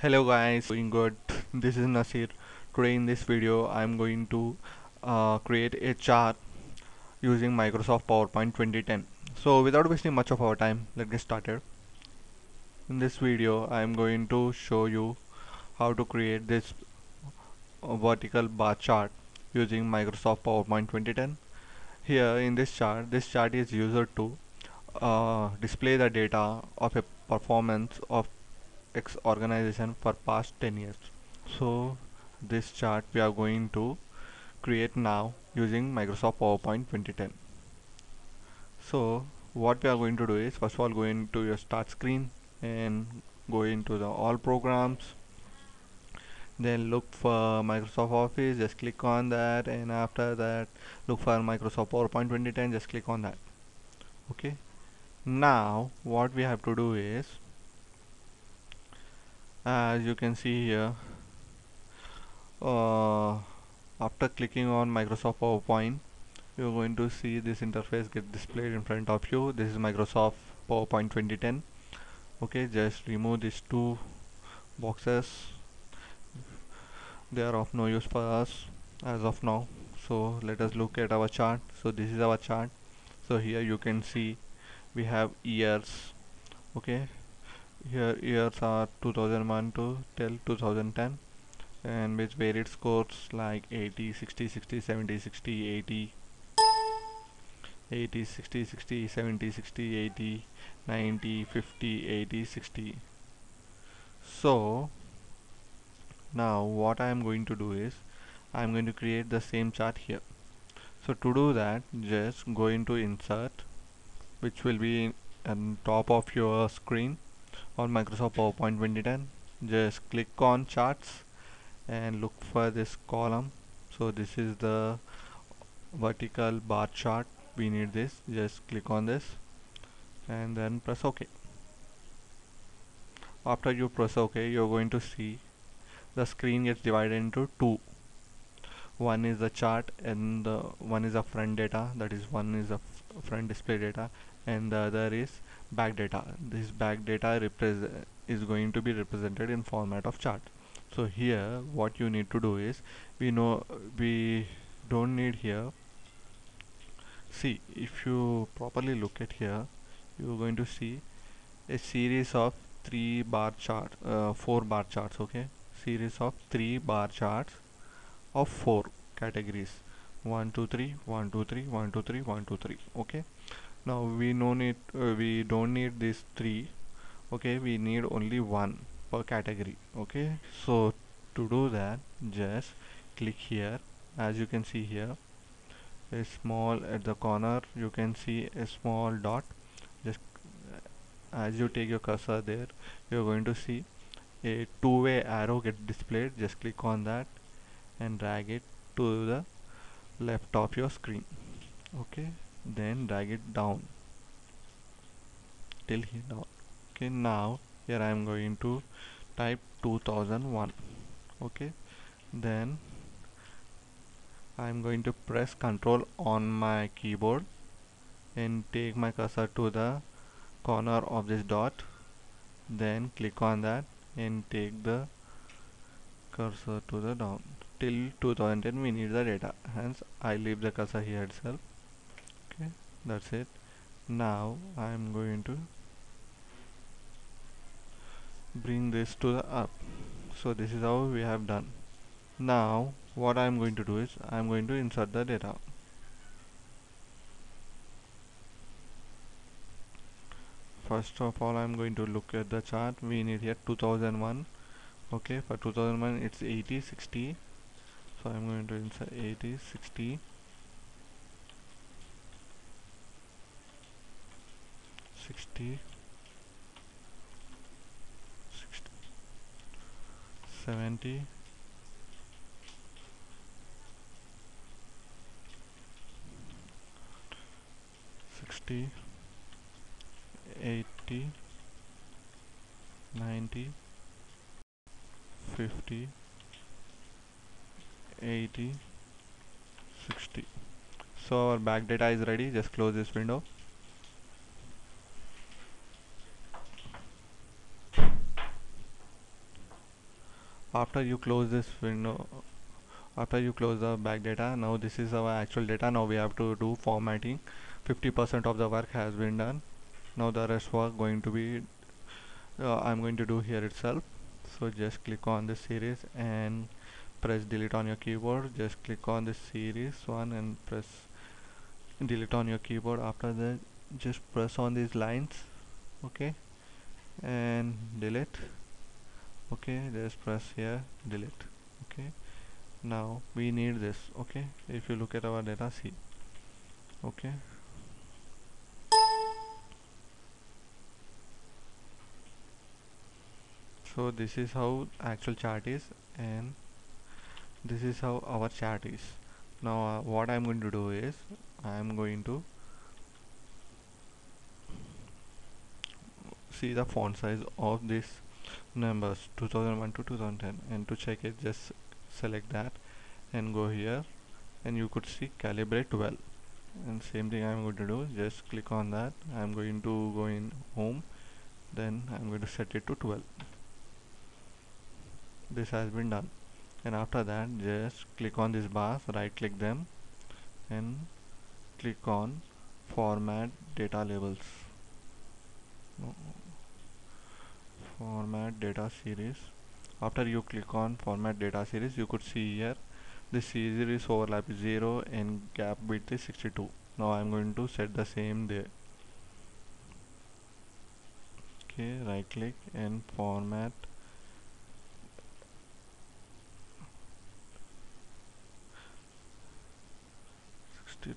Hello guys, doing good. This is Nasir. Today in this video I'm going to create a chart using Microsoft PowerPoint 2010. So without wasting much of our time, let's get started. In this video I'm going to show you how to create this vertical bar chart using Microsoft PowerPoint 2010. Here in this chart is used to display the data of a performance of X organization for past 10 years. So this chart we are going to create now using Microsoft PowerPoint 2010. So what we are going to do is, first of all, go into your start screen and go into the all programs, then look for Microsoft Office, just click on that, and after that look for Microsoft PowerPoint 2010, just click on that. Okay, now what we have to do is, as you can see here, after clicking on Microsoft PowerPoint, you're going to see this interface get displayed in front of you. This is Microsoft PowerPoint 2010. Okay, just remove these two boxes, they are of no use for us as of now. So let us look at our chart. So this is our chart. So here you can see we have years. Okay, here years are 2001 to till 2010, and with varied scores like 80 60 60 70 60 80 80 60 60 70 60 80 90 50 80 60. So now what I am going to do is, I am going to create the same chart here. So to do that, just go into insert, which will be on top of your screen on Microsoft PowerPoint 2010. Just click on charts and look for this column. So this is the vertical bar chart, we need this. Just click on this and then press OK. After you press OK, you're going to see the screen gets divided into two. One is the chart and the one is the front data, that is one is the front display data, and the other is back data. This back data is going to be represented in format of chart. So here what you need to do is, we don't need here. See, if you properly look at here, you're going to see a series of four bar charts. Okay, series of three bar charts of four categories, 1 2 3 1 2 3 1 2 3 1 2 3. Okay, now we don't need these three. Okay, we need only one per category. Okay, so to do that, just click here. As you can see here, a small at the corner, you can see a small dot. Just as you take your cursor there, you're going to see a two-way arrow get displayed. Just click on that and drag it to the left of your screen. Okay, then drag it down till here down. Okay, now here I am going to type 2001. Okay, then I am going to press Ctrl on my keyboard and take my cursor to the corner of this dot, then click on that and take the cursor to the down till 2010. We need the data, hence I leave the cursor here itself. Okay, that's it. Now I am going to bring this to the up. So this is how we have done. Now what I am going to do is, I am going to insert the data. First of all, I am going to look at the chart. We need here 2001. Okay, for 2001 it's 80 60. So I am going to insert 80 60 60 70 60 80 90 50 80 60. So our back data is ready. Just close this window. after you close this window, after you close the back data, now this is our actual data. Now we have to do formatting. 50% of the work has been done. Now the rest work going to be I'm going to do here itself. So just click on the series and press delete on your keyboard. Just click on the series one and press delete on your keyboard. After that, just press on these lines, okay, and delete. Okay, just press here, delete. Okay, now we need this. Okay, if you look at our data, see, okay, so this is how actual chart is and this is how our chart is. Now what I'm going to do is I'm going to see the font size of these numbers 2001 to 2010, and to check it just select that and go here, and you could see calibrate well, and same thing I'm going to do. Just click on that. I'm going to go in home, then I'm going to set it to 12. This has been done, and after that just click on these bars, right click them and click on format data labels, format data series. After you click on format data series, you could see here the series overlap is 0 and gap width is 62. Now I'm going to set the same there. Okay, right click and format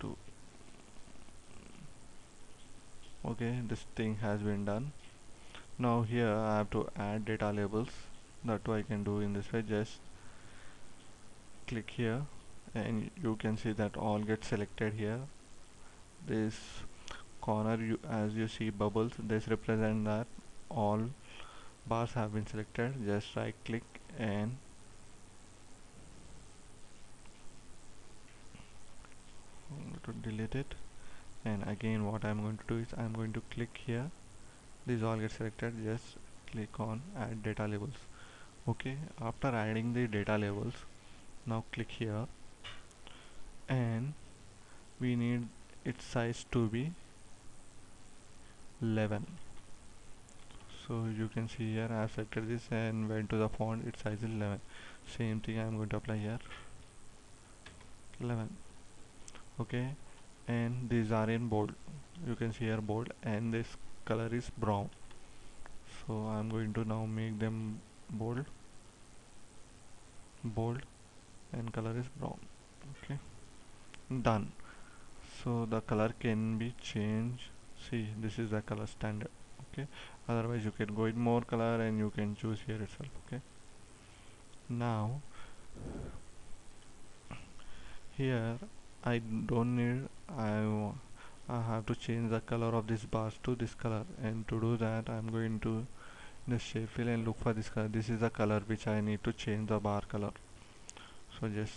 to. Okay, this thing has been done. Now here I have to add data labels. That way I can do in this way. Just click here and you can see that all gets selected here. This corner, you as you see bubbles, this represent that all bars have been selected. Just right click and to delete it, and again what I'm going to do is I'm going to click here, these all get selected. Just click on add data labels. Okay, after adding the data labels, now click here and we need its size to be 11. So you can see here I have selected this and went to the font, its size is 11. Same thing I'm going to apply here, 11. Okay, and these are in bold, you can see here bold, and this color is brown, so I'm going to now make them bold, bold, and color is brown. Okay, done. So the color can be changed. See, this is the color standard. Okay, otherwise you can go with more color and you can choose here itself. Okay, now here I don't need, I have to change the color of this bars to this color, and to do that I'm going to the shape fill and look for this color. This is the color which I need to change the bar color. So just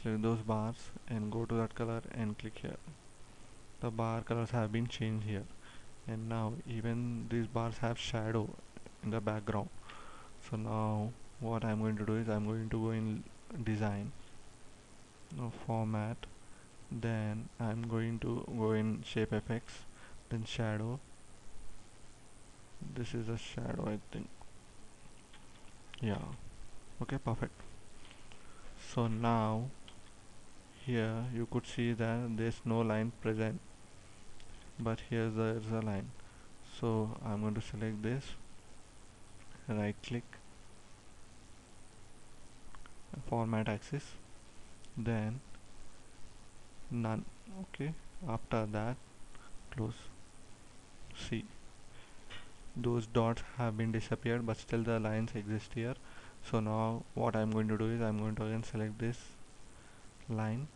select those bars and go to that color and click here. The bar colors have been changed here, and now even these bars have shadow in the background. So now what I'm going to do is I'm going to go in design, no format, then I'm going to go in shape effects, then shadow. This is a shadow, I think. Yeah, okay, perfect. So now here you could see that there's no line present, but here's the line. So I'm going to select this, right click, format axis, then none. Okay, after that close. See, those dots have been disappeared, but still the lines exist here. So now what I'm going to do is I'm going to again select this line.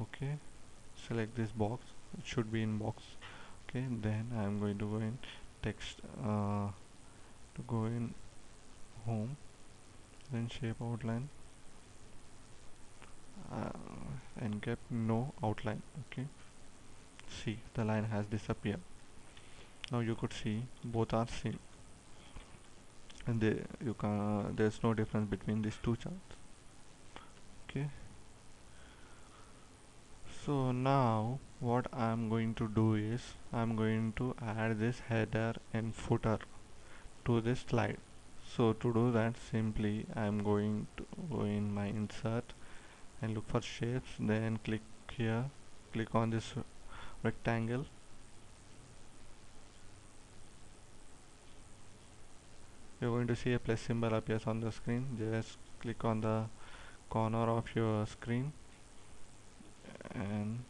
Okay, select this box, it should be in box. Okay, then I'm going to go in text, to go in home, then shape outline, and kept no outline. Okay, see, the line has disappeared. Now you could see both are same. and there's no difference between these two charts. Okay, so now what I'm going to do is I'm going to add this header and footer to this slide. So to do that, simply I'm going to go in my insert and look for shapes, then click here, click on this rectangle, you're going to see a plus symbol appears on the screen. Just click on the corner of your screen and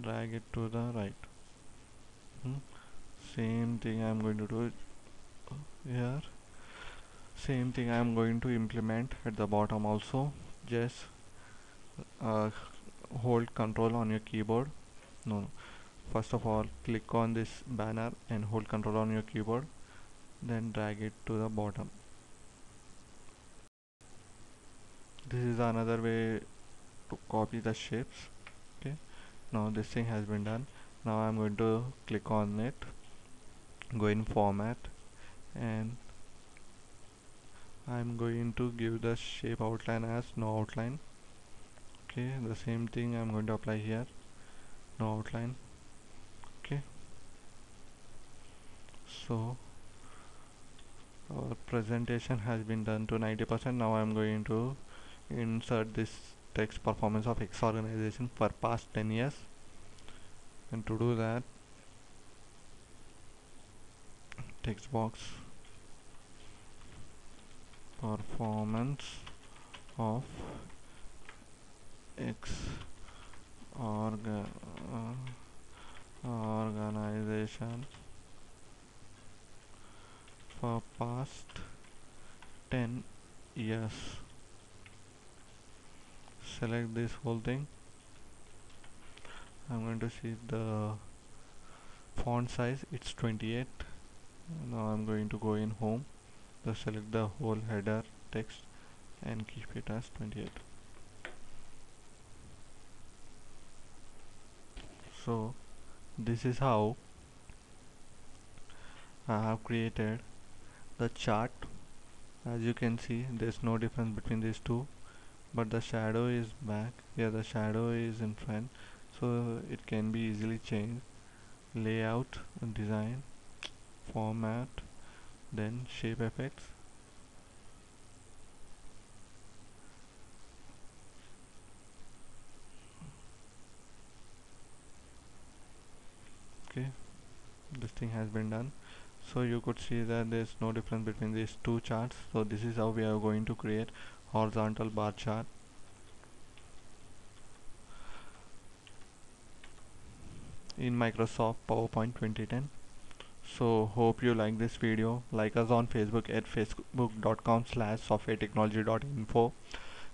drag it to the right. Same thing I'm going to do here, same thing I'm going to implement at the bottom also. Just hold control on your keyboard. First of all, click on this banner and hold control on your keyboard, then drag it to the bottom. This is another way to copy the shapes. Okay, now this thing has been done. Now I'm going to click on it, go in format, and I'm going to give the shape outline as no outline. Okay, the same thing I'm going to apply here, no outline. Okay, so our presentation has been done to 90%. Now I'm going to insert this text, performance of X organization for past 10 years. And to do that, text box, performance of X organization for past 10 years. Select this whole thing. I'm going to see the font size, it's 28. Now I'm going to go in home, just select the whole header text and keep it as 28. So this is how I have created the chart. As you can see, there's no difference between these two, but the shadow is back here, the shadow is in front, so it can be easily changed. Layout, design, format, then shape effects. Okay, this thing has been done. So you could see that there's no difference between these two charts. So this is how we are going to create horizontal bar chart. In Microsoft PowerPoint 2010. So hope you like this video. Like us on Facebook at facebook.com/softwaretechnology.info.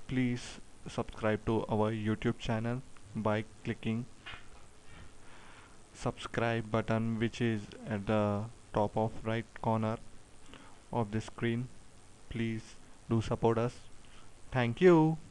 Please subscribe to our YouTube channel by clicking subscribe button, which is at the top of right corner of the screen. Please do support us. Thank you.